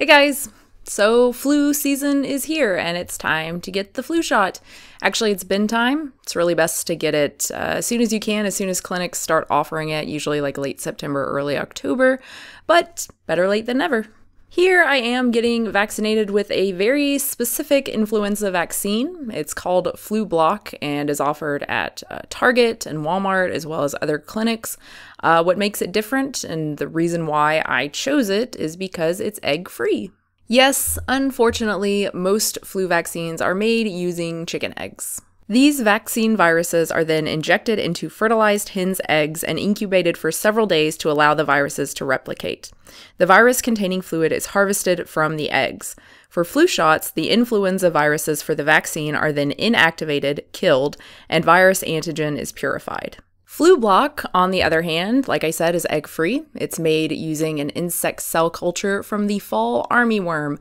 Hey guys, so flu season is here and it's time to get the flu shot. Actually, it's been time. It's really best to get it as soon as you can, as soon as clinics start offering it, usually like late September, early October, but better late than never. Here I am getting vaccinated with a very specific influenza vaccine. It's called Flublok and is offered at Target and Walmart as well as other clinics. What makes it different and the reason why I chose it is because it's egg-free. Yes, unfortunately, most flu vaccines are made using chicken eggs. These vaccine viruses are then injected into fertilized hens' eggs and incubated for several days to allow the viruses to replicate. The virus-containing fluid is harvested from the eggs. For flu shots, the influenza viruses for the vaccine are then inactivated, killed, and virus antigen is purified. Flublok, on the other hand, like I said, is egg-free. It's made using an insect cell culture from the fall armyworm.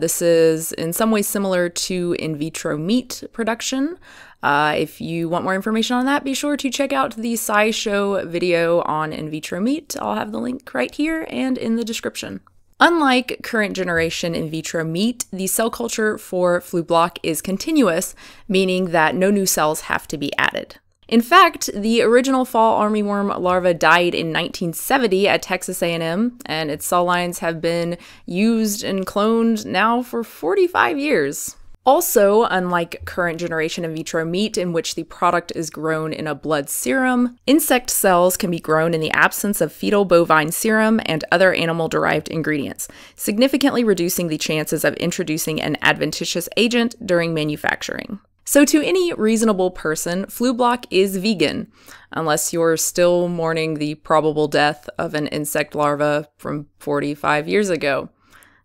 This is in some ways similar to in vitro meat production. If you want more information on that, be sure to check out the SciShow video on in vitro meat. I'll have the link right here and in the description. Unlike current generation in vitro meat, the cell culture for Flublok is continuous, meaning that no new cells have to be added. In fact, the original fall armyworm larva died in 1970 at Texas A&M, and its cell lines have been used and cloned now for 45 years. Also, unlike current generation in vitro meat in which the product is grown in a blood serum, insect cells can be grown in the absence of fetal bovine serum and other animal-derived ingredients, significantly reducing the chances of introducing an adventitious agent during manufacturing. So to any reasonable person, Flublok is vegan, unless you're still mourning the probable death of an insect larva from 45 years ago.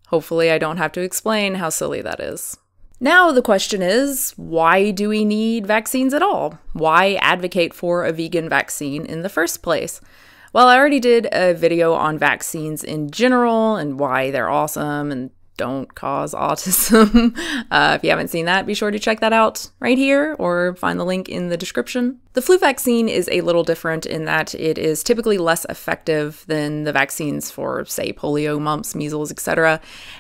Hopefully I don't have to explain how silly that is. Now the question is, why do we need vaccines at all? Why advocate for a vegan vaccine in the first place? Well, I already did a video on vaccines in general and why they're awesome and don't cause autism. If you haven't seen that, be sure to check that out right here or find the link in the description. The flu vaccine is a little different in that it is typically less effective than the vaccines for, say, polio, mumps, measles, etc.,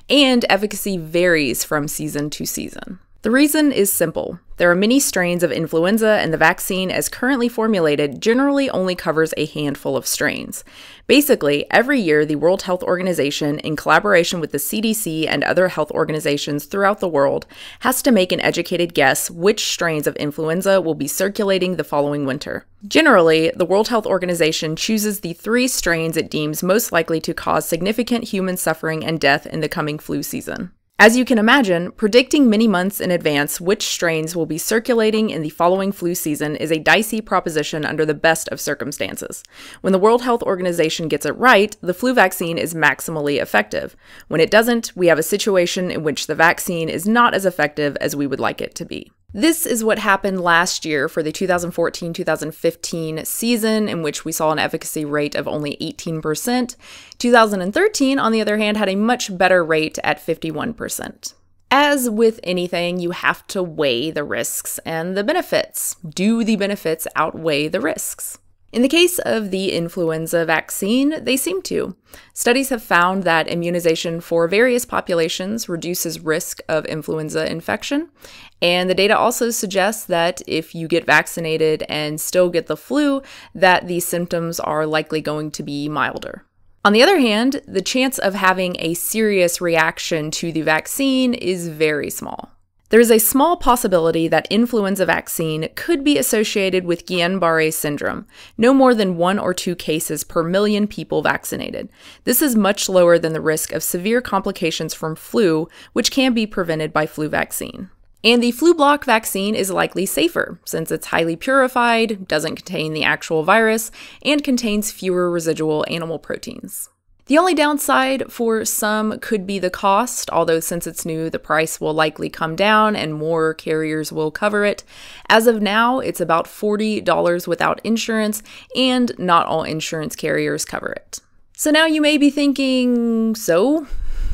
and efficacy varies from season to season. The reason is simple. There are many strains of influenza, and the vaccine, as currently formulated, generally only covers a handful of strains. Basically, every year, the World Health Organization, in collaboration with the CDC and other health organizations throughout the world, has to make an educated guess which strains of influenza will be circulating the following winter. Generally, the World Health Organization chooses the three strains it deems most likely to cause significant human suffering and death in the coming flu season. As you can imagine, predicting many months in advance which strains will be circulating in the following flu season is a dicey proposition under the best of circumstances. When the World Health Organization gets it right, the flu vaccine is maximally effective. When it doesn't, we have a situation in which the vaccine is not as effective as we would like it to be. This is what happened last year for the 2014-2015 season, in which we saw an efficacy rate of only 18%. 2013, on the other hand, had a much better rate at 51%. As with anything, you have to weigh the risks and the benefits. Do the benefits outweigh the risks? In the case of the influenza vaccine, they seem to. Studies have found that immunization for various populations reduces risk of influenza infection, and the data also suggests that if you get vaccinated and still get the flu, that the symptoms are likely going to be milder. On the other hand, the chance of having a serious reaction to the vaccine is very small. There is a small possibility that influenza vaccine could be associated with Guillain-Barré syndrome, no more than 1 or 2 cases per million people vaccinated. This is much lower than the risk of severe complications from flu, which can be prevented by flu vaccine. And the Flublok vaccine is likely safer, since it's highly purified, doesn't contain the actual virus, and contains fewer residual animal proteins. The only downside for some could be the cost, although since it's new, the price will likely come down and more carriers will cover it. As of now, it's about $40 without insurance, and not all insurance carriers cover it. So now you may be thinking, so?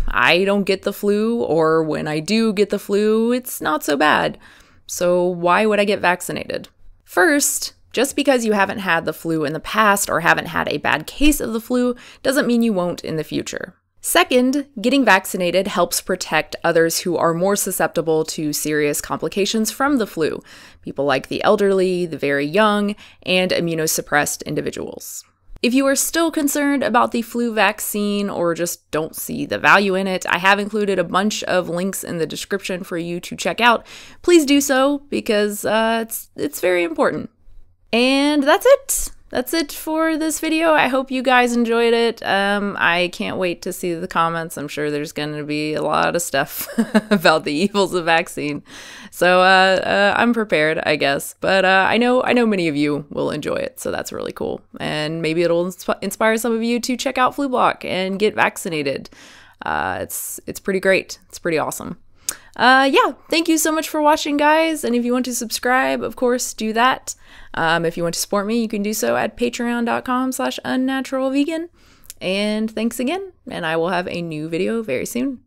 I don't get the flu, or when I do get the flu, it's not so bad. So why would I get vaccinated? First, just because you haven't had the flu in the past or haven't had a bad case of the flu doesn't mean you won't in the future. Second, getting vaccinated helps protect others who are more susceptible to serious complications from the flu, people like the elderly, the very young, and immunosuppressed individuals. If you are still concerned about the flu vaccine or just don't see the value in it, I have included a bunch of links in the description for you to check out. Please do so because it's very important. And that's it. That's it for this video. I hope you guys enjoyed it. I can't wait to see the comments. I'm sure there's going to be a lot of stuff about the evils of vaccine. So I'm prepared, I guess. But I know many of you will enjoy it, so that's really cool. And maybe it'll inspire some of you to check out Flublok and get vaccinated. It's pretty great. It's pretty awesome. Yeah, thank you so much for watching, guys, and if you want to subscribe, of course, do that. If you want to support me, you can do so at patreon.com/unnaturalvegan. And thanks again, and I will have a new video very soon.